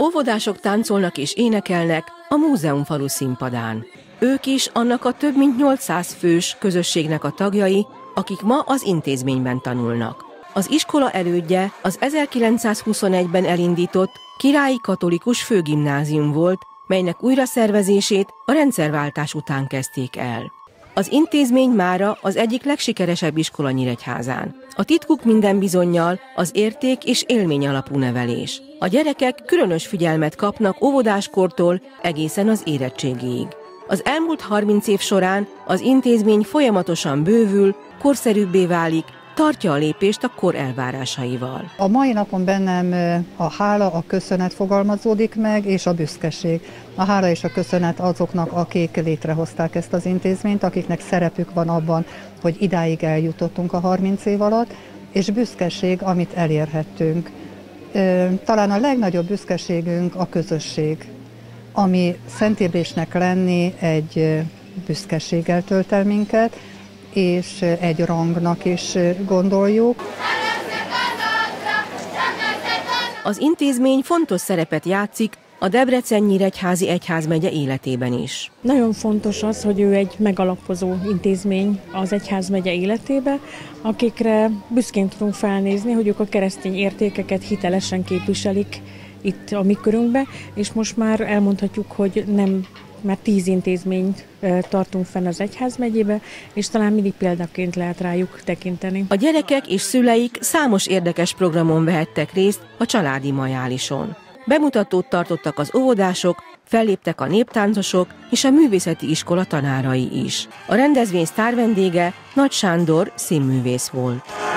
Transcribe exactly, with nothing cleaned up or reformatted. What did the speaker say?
Óvodások táncolnak és énekelnek a múzeumfalu színpadán. Ők is annak a több mint nyolcszáz fős közösségnek a tagjai, akik ma az intézményben tanulnak. Az iskola elődje az ezerkilencszázhuszonegyben elindított Királyi Katolikus Főgimnázium volt, melynek újraszervezését a rendszerváltás után kezdték el. Az intézmény mára az egyik legsikeresebb iskola Nyíregyházán. A titkuk minden bizonnyal az érték és élmény alapú nevelés. A gyerekek különös figyelmet kapnak óvodáskortól egészen az érettségéig. Az elmúlt harminc év során az intézmény folyamatosan bővül, korszerűbbé válik, tartja a lépést a kor elvárásaival. A mai napon bennem a hála, a köszönet fogalmazódik meg, és a büszkeség. A hála és a köszönet azoknak, akik létrehozták ezt az intézményt, akiknek szerepük van abban, hogy idáig eljutottunk a harminc év alatt, és büszkeség, amit elérhettünk. Talán a legnagyobb büszkeségünk a közösség, ami szentébresnek lenni egy büszkeséggel tölt el minket, és egy rangnak is gondoljuk. Az intézmény fontos szerepet játszik a Debrecen-nyíregyházi egyházmegye életében is. Nagyon fontos az, hogy ő egy megalapozó intézmény az egyházmegye életébe, akikre büszkén tudunk felnézni, hogy ők a keresztény értékeket hitelesen képviselik itt a mi körünkbe, és most már elmondhatjuk, hogy nem már tíz intézményt tartunk fenn az egyházmegyébe, és talán mindig példaként lehet rájuk tekinteni. A gyerekek és szüleik számos érdekes programon vehettek részt a családi majálison. Bemutatót tartottak az óvodások, felléptek a néptáncosok és a művészeti iskola tanárai is. A rendezvény sztárvendége Nagy Sándor színművész volt.